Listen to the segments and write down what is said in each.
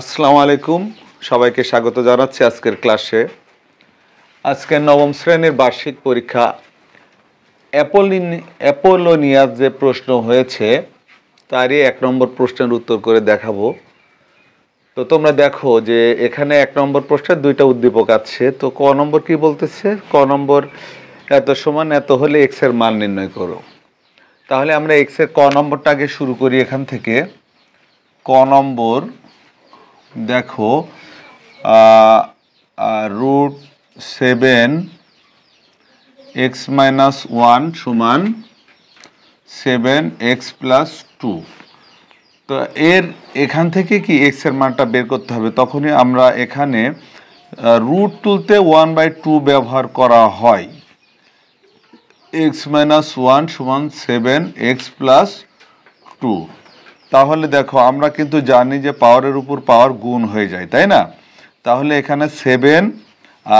আসসালামু আলাইকুম সবাইকে স্বাগত জানাচ্ছি আজকের ক্লাসে। আজকে নবম শ্রেণীর বার্ষিক পরীক্ষা অ্যাপোলোনিয়ার যে প্রশ্ন হয়েছে তারই 1 নম্বর প্রশ্নের উত্তর করে দেখাবো। তো তোমরা দেখো যে এখানে 1 নম্বর প্রশ্নের 2টা উদ্দীপক আছে। তো ক নম্বর কি বলতেছে? ক নম্বর এত সমান এত হলে এক্স এর মান নির্ণয় করো। তাহলে আমরা এক্স এর ক নম্বরটা আগে শুরু করি এখান থেকে। ক নম্বর দেখো √7x-1 সমান 7x+2। তো এর এখান থেকে কি এক্স এর মানটা বের করতে হবে। তখনই আমরা এখানে রুট তুলতে 1/2 ব্যবহার করা হয়। x-1 সমান 7x+2। তাহলে দেখো আমরা কিন্তু জানি যে পাওয়ারের উপর পাওয়ার গুণ হয়ে যায়, তাই না? তাহলে এখানে 7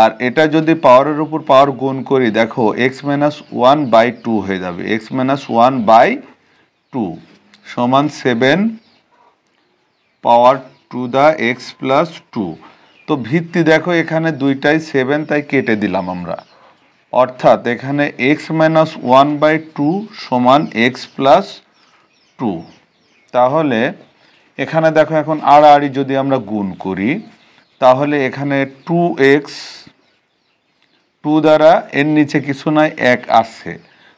আর এটা যদি পাওয়ারের উপর পাওয়ার গুণ করি, দেখো x-1/2 হয়ে যাবে। x-1/2 সমান 7^(x+2)। তো ভিত্তি দেখো এখানে দুইটাই 7, তাই কেটে দিলাম আমরা। অর্থাৎ এখানে x-1/2 সমান x+2। তাহলে এখানে দেখো এখন আড়াআড়ি যদি আমরা গুণ করি, তাহলে এখানে 2x দ্বারা এর নিচে কিছু নাই, 1 আছে।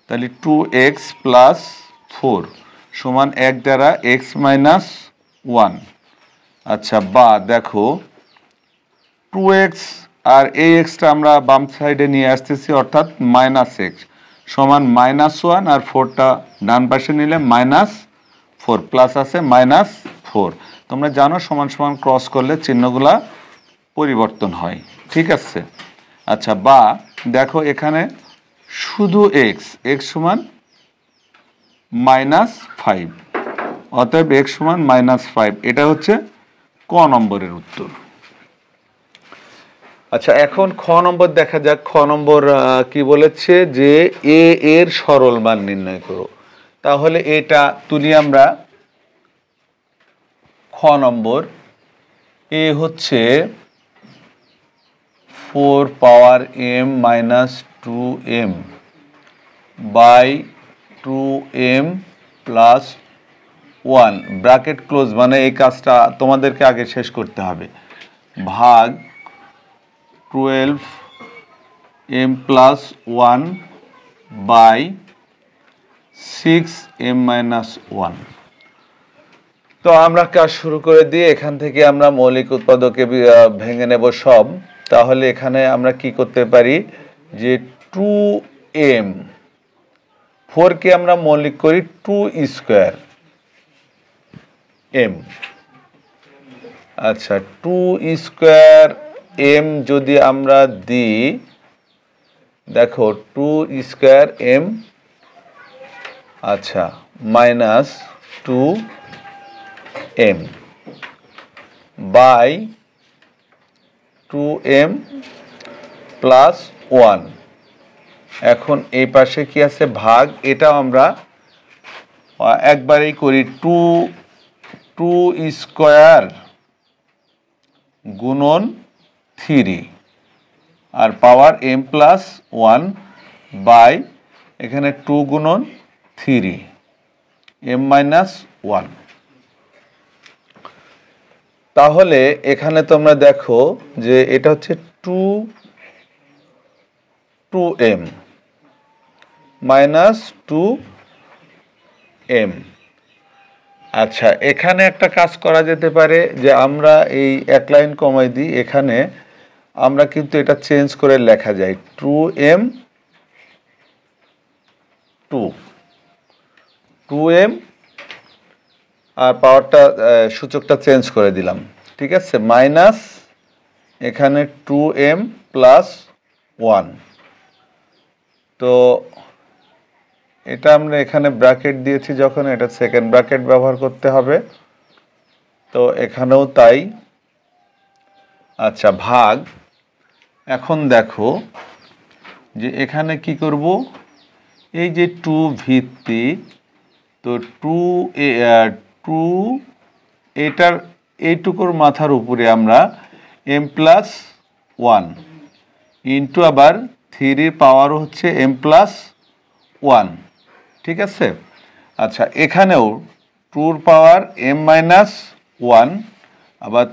তাহলে 2x+4 সমান 1 দ্বারা x-1। আচ্ছা, বা দেখো 2x আর এই এক্সটা আমরা বাম সাইডে নিয়ে আসতেছি, অর্থাৎ -x সমান -1 আর 4টা ডান পাশে নিলে -4, প্লাস আছে -4। তোমরা জানো সমান সমান ক্রস করলে চিহ্নগুলা পরিবর্তন হয়, ঠিক আছে? আচ্ছা, বা দেখো এখানে শুধু x সমান -5, অতএব x সমান -5। এটা হচ্ছে ক নম্বরের উত্তর। আচ্ছা, এখন খ নম্বর দেখা যাক। খ নম্বর কি বলেছে? যে a এর সরল মান নির্ণয় করো। তাহলে এটা তুলি আমরা। খ নম্বর a হচ্ছে 4m-2m/2m+1, ব্র্যাকেট ক্লোজ, মানে এই কাজটা তোমাদেরকে আগে শেষ করতে হবে, ভাগ 12m+1/6m-1। তো আমরা কাজ শুরু করে দিয়ে এখান থেকে আমরা মৌলিক উৎপাদকে ভেঙে নেব সব। তাহলে এখানে আমরা কি করতে পারি যে 2m 4 কে আমরা মৌলিক করি 2m²। আচ্ছা, 2m² যদি আমরা দিই, দেখো 2m², আচ্ছা, -2m/2m+1। এখন এই পাশে কি আছে? ভাগ। এটা আমরা একবারেই করি 2 2² × 3 আর পাওয়ার m+1 বাই এখানে 2 × 3 m-1। তাহলে এখানে তোমরা দেখো যে এটা হচ্ছে 2m-2m। আচ্ছা, এখানে একটা কাজ করা যেতে পারে যে আমরা এই এক লাইন কমাই দিই। এখানে আমরা কিন্তু এটা চেঞ্জ করে লেখা যায় 2m আর পাওয়ারটা সূচকটা চেঞ্জ করে দিলাম, ঠিক আছে? মাইনাস এখানে 2m+1। তো এটা আমরা এখানে ব্র্যাকেট দিয়েছি যখন, এটা সেকেন্ড ব্র্যাকেট ব্যবহার করতে হবে। তো এখানেও তাই। আচ্ছা, ভাগ। এখন দেখো যে এখানে কি করব, এই যে 2 ভিত্তি, তো 2 এটার এইটুকুর মাথার উপরে আমরা এম প্লাস ওয়ান ইন্টু আবার থ্রির পাওয়ারও হচ্ছে এম প্লাস ওয়ান, ঠিক আছে। আচ্ছা, এখানেও টুর পাওয়ার এম মাইনাস ওয়ান আবার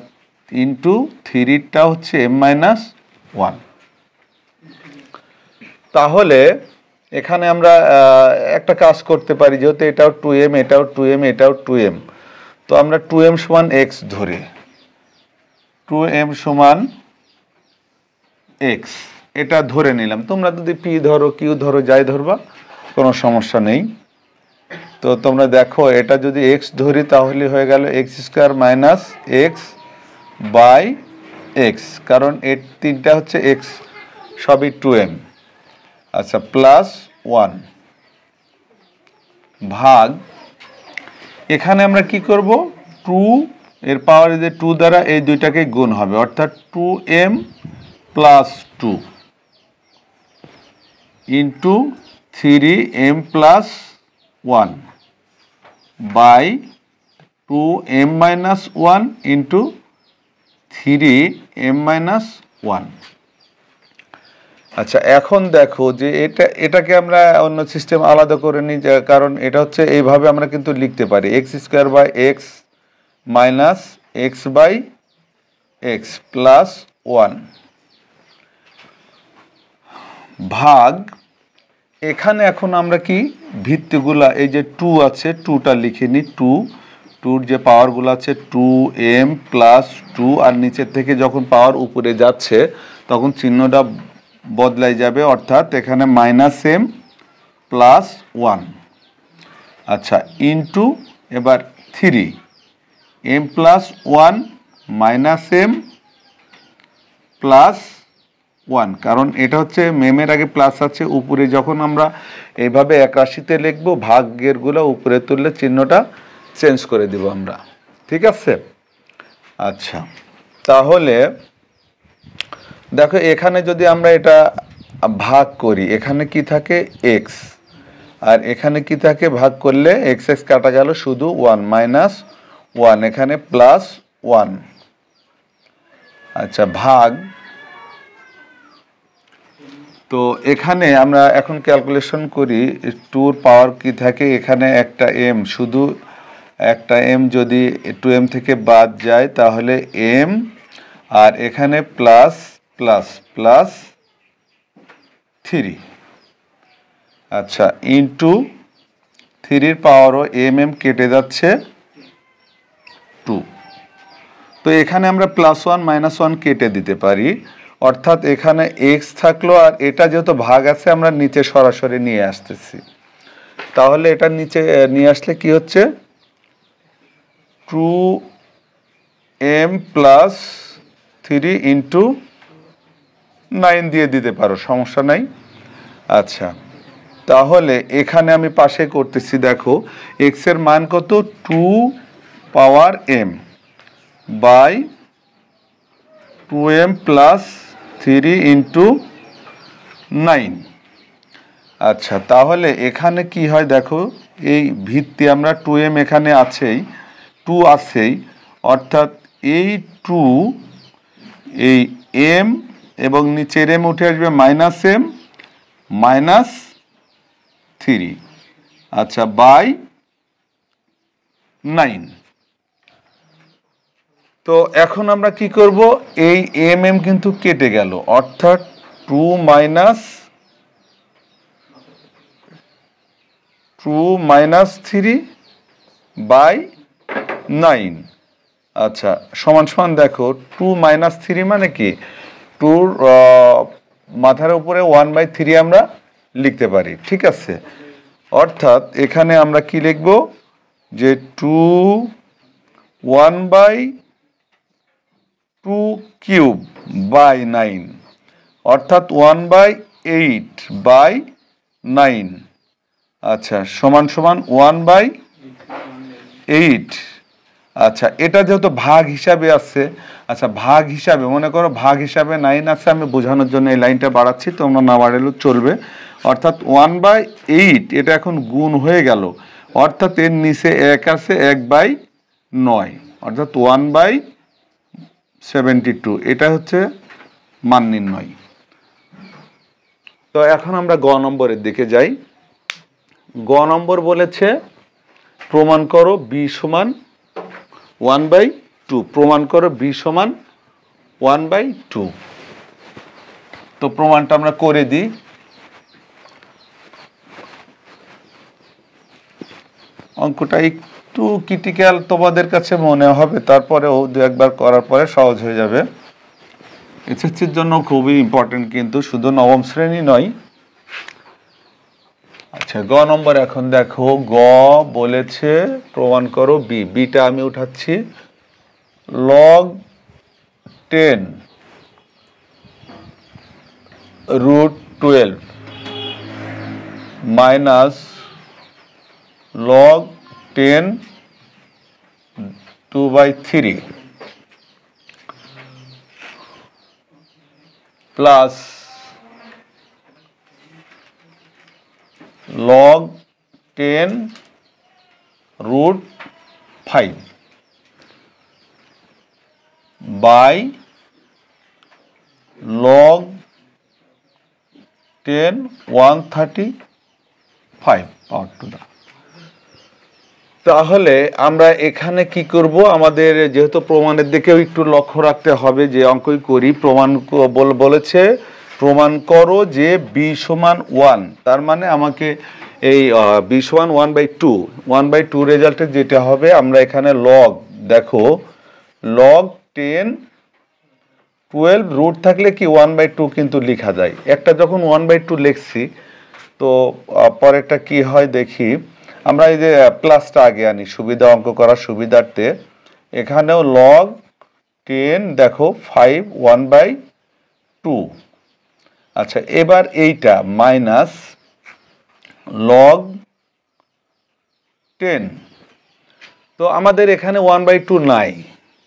ইন্টু থ্রিটা হচ্ছে এম মাইনাস ওয়ান। তাহলে এখানে আমরা একটা কাজ করতে পারি, যেহেতু এটাও টু এম এটাও টু এম এটাও টু এম, তো আমরা টু এম সমান এক্স ধরি, টু এম সমান এক্স এটা ধরে নিলাম। তোমরা যদি পি ধরো কিউ ধরো যাই ধরবা কোনো সমস্যা নেই। তো তোমরা দেখো এটা যদি এক্স ধরি তাহলে হয়ে গেল X square minus x by X, কারণ এর তিনটা হচ্ছে এক্স সবই টু এম। আচ্ছা, প্লাস ওয়ান ভাগ এখানে আমরা কি করব, টু এর পাওয়ার যে টু দ্বারা এই দুইটাকে গুণ হবে, অর্থাৎ two M plus two into three M plus one by two M minus one into three M minus one. আচ্ছা, এখন দেখো যে এটাকে আমরা অন্য সিস্টেম আলাদা করে নিই, কারণ এটা হচ্ছে এইভাবে আমরা কিন্তু লিখতে পারি x square by x minus x by x plus one ভাগ এখানে এখন আমরা কি ভিত্তিগুলা এই যে টু আছে টুটা লিখে নিই, টু টুর যে পাওয়ারগুলো আছে টু এম প্লাস টু, আর নিচের থেকে যখন পাওয়ার উপরে যাচ্ছে তখন চিহ্নটা বদলাই যাবে, অর্থাৎ এখানে মাইনাস এম প্লাস ওয়ান। আচ্ছা, ইন্টু এবার three M plus one minus M plus one, কারণ এটা হচ্ছে মেমের আগে প্লাস আছে, উপরে যখন আমরা এইভাবে এক রাশিতে লিখবো ভাগেরগুলো উপরে তুললে চিহ্নটা চেঞ্জ করে দেব আমরা, ঠিক আছে। আচ্ছা, তাহলে দেখো এখানে যদি আমরা এটা ভাগ করি এখানে কি থাকে এক্স আর এখানে কি থাকে, ভাগ করলে এক্স এক্স কাটা গেল শুধু ওয়ান মাইনাস ওয়ান এখানে প্লাস ওয়ান। আচ্ছা, ভাগ তো এখানে আমরা এখন ক্যালকুলেশন করি টুর পাওয়ার কি থাকে, এখানে একটা এম শুধু একটা এম যদি টু এম থেকে বাদ যায় তাহলে এম, আর এখানে প্লাস প্লাস প্লাস থ্রি। আচ্ছা, ইন্টু থ্রির পাওয়ারও এম এম কেটে যাচ্ছে টু, তো এখানে আমরা প্লাস ওয়ান মাইনাস ওয়ান কেটে দিতে পারি, অর্থাৎ এখানে এক্স থাকলো আর এটা যেহেতু ভাগ আছে আমরা নিচে সরাসরি নিয়ে আসতেছি, তাহলে এটা নিচে নিয়ে আসলে কি হচ্ছে two M plus three into nine দিয়ে দিতে পারো, সমস্যা নাই। আচ্ছা, তাহলে এখানে আমি পাশে করতেছি, দেখো এক্সের মান কত two power M by two M plus three into nine. আচ্ছা, তাহলে এখানে কি হয় দেখো এই ভিত্তি আমরা টু এম এখানে আছেই টু আছেই, অর্থাৎ এই টু এই এম এবং নিচের এম উঠে আসবে মাইনাস এম মাইনাস থ্রি, আচ্ছা বাই নাইন। তো এখন আমরা কি করব, এই এম এম কিন্তু কেটে গেল, অর্থাৎ two minus three by nine. আচ্ছা, সমান সমান দেখো টু মাইনাস থ্রি মানে কি টুর মাথার উপরে ওয়ান বাই থ্রি আমরা লিখতে পারি, ঠিক আছে। অর্থাৎ এখানে আমরা কি লিখব যে two one by two cube by nine, অর্থাৎ one by eight by nine. আচ্ছা, সমান সমান ওয়ান বাই এইট। আচ্ছা, এটা যেহেতু ভাগ হিসাবে আছে, আচ্ছা ভাগ হিসাবে মনে করো ভাগ হিসাবে নাইন আছে, আমি বোঝানোর জন্য এই লাইনটা বাড়াচ্ছি, তোমরা না বাড়ালেও চলবে, অর্থাৎ ওয়ান বাই এইট এটা এখন গুণ হয়ে গেল, অর্থাৎ এর নিচে এক আছে এক বাই নয় অর্থাৎ 1/72 এটা হচ্ছে মান নির্ণয়। তো এখন আমরা গ নম্বরের দিকে যাই। গ নম্বর বলেছে প্রমাণ করো বি সমান 1/2, প্রমাণ করো বি সমান 1/2। তো প্রমাণটা আমরা করে দিই। অঙ্কটা একটু ক্রিটিক্যাল তোমাদের কাছে মনে হবে, তারপরেও দু একবার করার পরে সহজ হয়ে যাবে। এসএসসির জন্য খুবই ইম্পর্টেন্ট, কিন্তু শুধু নবম শ্রেণী নয়। আচ্ছা, গ নম্বর এখন দেখো। গ বলেছে প্রমাণ করো বি, বিটা আমি উঠাচ্ছি log 10√12 minus log 10 2/3 plus log 10√5 by log 10 135 power two দা। তাহলে আমরা এখানে কি করব, আমাদের যেহেতু প্রমাণের দিকেও একটু লক্ষ্য রাখতে হবে, যে অঙ্কই করি প্রমাণ বলেছে প্রমাণ করো যে বি সমান 1, তার মানে আমাকে এই বি সমান 1/2 রেজাল্টে যেটা হবে আমরা এখানে লগ, দেখো log 10 12 রুট থাকলে কি 1/2 কিন্তু লেখা যায়। একটা যখন 1/2 লিখছি তো পরেরটা কি হয় দেখি। আমরা এই যে প্লাসটা আগে আনি সুবিধা, অঙ্ক করার সুবিধার্থে। এখানেও log 10 দেখো 5 1/2। আচ্ছা, এবার এইটা মাইনাস log 10। তো আমাদের এখানে 1/2 নাই,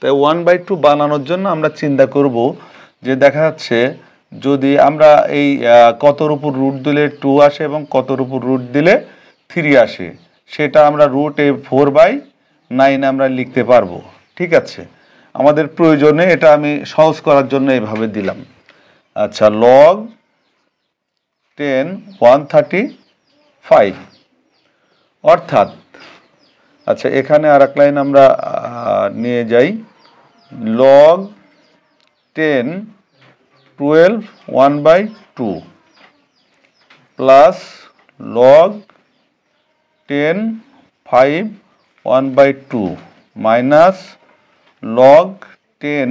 তাই 1/2 বানানোর জন্য আমরা চিন্তা করব যে দেখা যাচ্ছে যদি আমরা এই কতর উপর রুট দিলে 2 আসে এবং কতর উপর রুট দিলে 3 আসে, সেটা আমরা √4/9 আমরা লিখতে পারবো। ঠিক আছে, আমাদের প্রয়োজনে এটা আমি সহজ করার জন্য এভাবে দিলাম। আচ্ছা, log 10 135 অর্থাৎ, আচ্ছা এখানে আর এক লাইন আমরা নিয়ে যাই, log 10 12 1/2 plus log 10 5 1/2 minus log 10।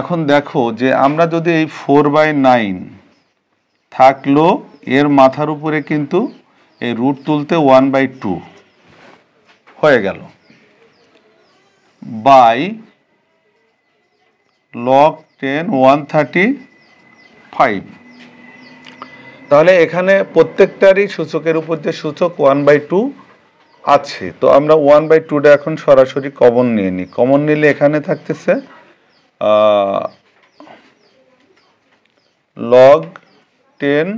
এখন দেখো যে আমরা যদি এই 4/9 থাকলো, এর মাথার উপরে কিন্তু এই রুট তুলতে 1/2 হয়ে গেল, বাই log 10 135। তাহলে এখানে প্রত্যেকটারই সূচকের উপর যে সূচক 1/2 আছে, তো আমরা 1/2টা এখন সরাসরি কমন নিয়ে নিই। কমন নিলে এখানে থাকতেছে log 10,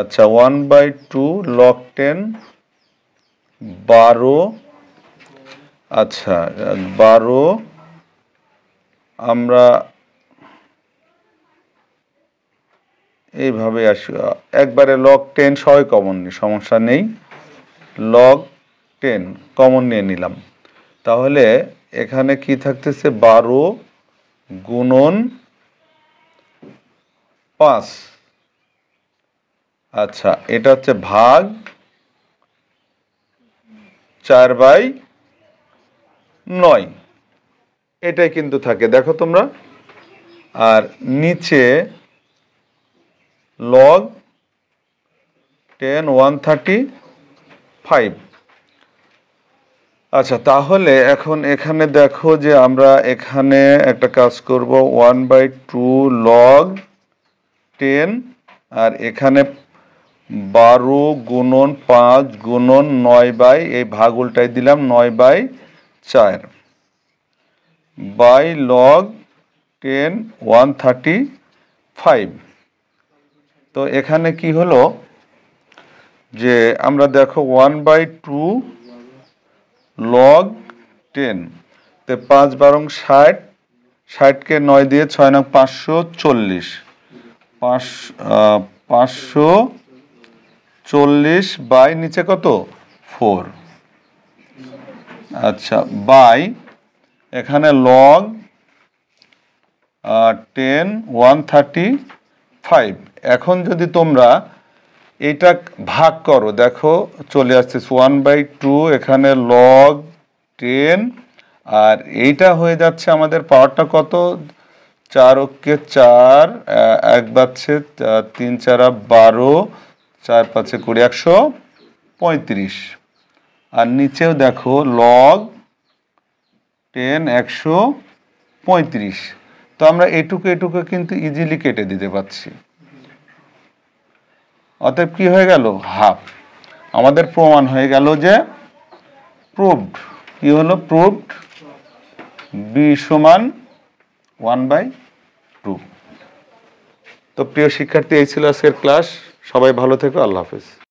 আচ্ছা 1/2 log 10 12, আচ্ছা 12 আমরা এইভাবে আসি, একবারে log 10 সবাই কমন নিই, সমস্যা নেই। log 10 কমন নিয়ে নিলাম, তাহলে এখানে কি থাকতেছে 12 গুণন 5, আচ্ছা এটা হচ্ছে ভাগ 4/9, এটাই কিন্তু থাকে দেখো তোমরা। আর নিচে log 10 135। আচ্ছা, তাহলে এখন এখানে দেখো যে আমরা এখানে একটা কাজ করব, 1/2 log 10, আর এখানে 12 গুণন 5 গুণন 9 বাই, এই ভাগ উল্টাই দিলাম 9/4 বাই log 10 135। তো এখানে কি হলো যে আমরা দেখো 1/2 log 10 তে 5 12 60 60 কে 9 দিয়ে 6 9 540 540 বাই নিচে কত 4 আচ্ছা বাই এখানে log 10 135 এখন যদি তোমরা এটা ভাগ করো দেখো চলে আসছে 1/2 এখানে log 10 আর এইটা হয়ে যাচ্ছে আমাদের পাওয়ারটা কত 4 ওকে 4 এক বাচ্চে 3 4 12 4 5 20 135 আর নিচেও দেখো log 10 135 তো আমরা এটুকে কিন্তু ইজিলি কেটে দিতে পারছি অতএব কি হয়ে গেল হাফ আমাদের প্রমাণ হয়ে গেল যে প্রুভড কি হলো প্রুভড b সমান 1/2 তো প্রিয় শিক্ষার্থী এই ছিল আজকের ক্লাস সবাই ভালো থেকো আল্লাহ হাফেজ